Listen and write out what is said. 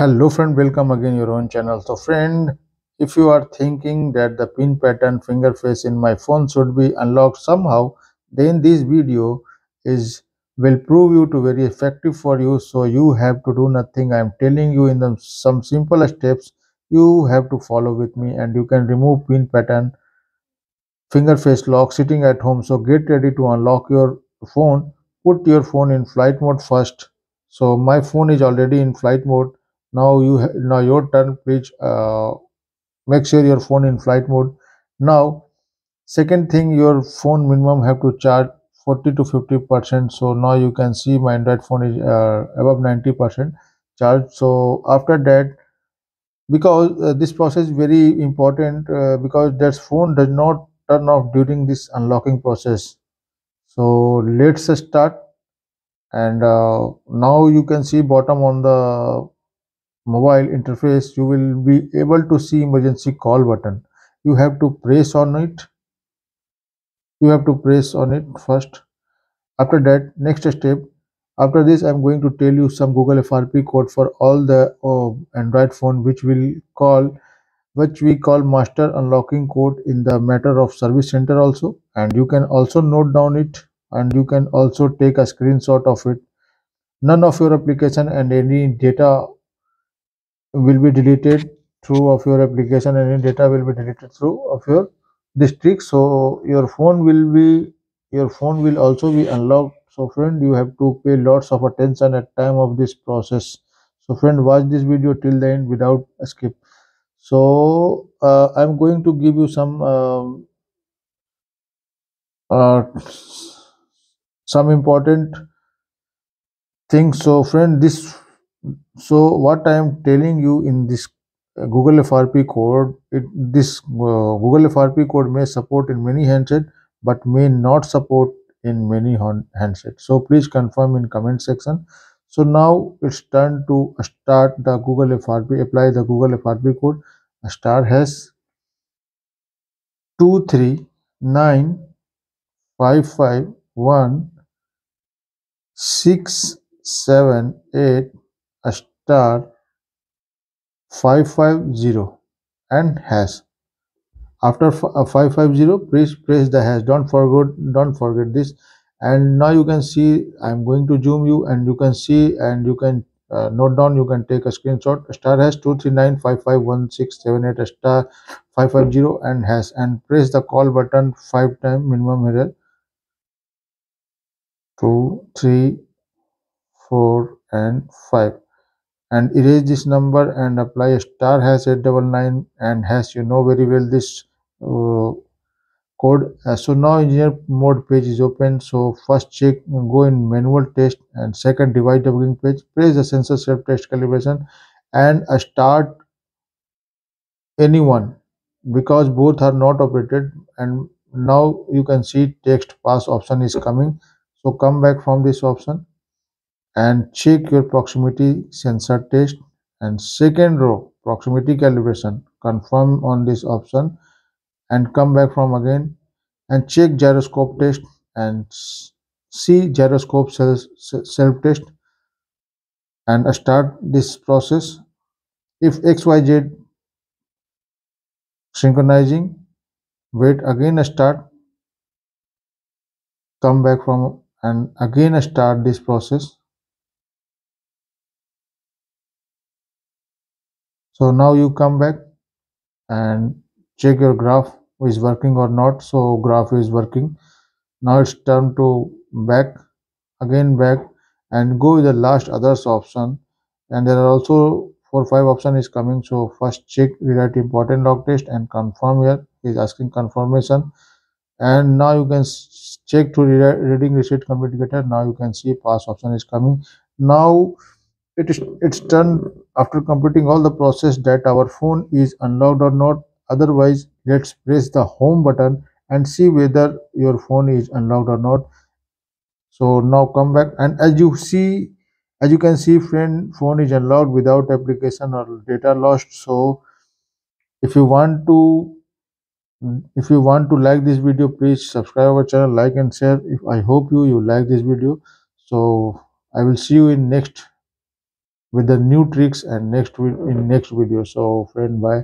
Hello friend, welcome again your own channel. So friend, if you are thinking that the pin pattern finger face in my phone should be unlocked somehow, then this video will prove you to very effective for you. So you have to do nothing. I am telling you in some simple steps you have to follow with me, and you can remove pin pattern finger face lock sitting at home. So get ready to unlock your phone. Put your phone in flight mode first. So my phone is already in flight mode. Now your turn. Please make sure your phone in flight mode. Now second thing, your phone minimum have to charge 40 to 50%. So now you can see my Android phone is above 90% charged. So after that, because this process is very important, because that phone does not turn off during this unlocking process. So let's start. And now you can see bottom on the mobile interface, you will be able to see emergency call button. You have to press on it. You have to press on it first. After that, next step, after this I'm going to tell you some Google FRP code for all the Android phone, which we call master unlocking code in the matter of service center also. And you can also note down it, and you can also take a screenshot of it. None of your application and any data will be deleted through of your application, and any data will be deleted through of your district. So your phone will also be unlocked. So friend, you have to pay lots of attention at time of this process. So friend, watch this video till the end without a skip. So I'm going to give you some important things. So friend, what I am telling you in this Google FRP code, Google FRP code may support in many handsets but may not support in many handsets. So please confirm in comment section. So now it's time to start the Google FRP, apply the Google FRP code *2395516788 *550 and hash. After 550, please press the hash. Don't forget this. And now you can see, I'm going to zoom you, and you can see, and you can note down, you can take a screenshot. *#239551678 *550 and hash, and press the call button 5 times minimum error. 2, 3, 4 and 5. And erase this number and apply *#899 and hash. You know very well this code. So now engineer mode page is open. So first check, go in manual test, and second device debugging page. Press the sensor self-test calibration and start anyone, because both are not operated. And now you can see text pass option is coming. So come back from this option and check your proximity sensor test and second row proximity calibration. Confirm on this option and come back from again and check gyroscope test and see gyroscope self-test and start this process. If XYZ synchronizing, wait again, start, come back from and again start this process. So now you come back and check your graph is working or not. So graph is working. Now it's time to back and go with the last others option. And there are also 4-5 option is coming. So first check, rewrite important log test and confirm here. He is asking confirmation. And now you can check to reading receipt communicator. Now you can see pass option is coming. Now it's done. After completing all the process, that our phone is unlocked or not. Otherwise, let's press the home button and see whether your phone is unlocked or not. So now come back, and as you can see friend, phone is unlocked without application or data lost. So if you want to like this video, please subscribe our channel, like and share. I hope you like this video. So I will see you in next with the new tricks and next in next video. So friend, bye.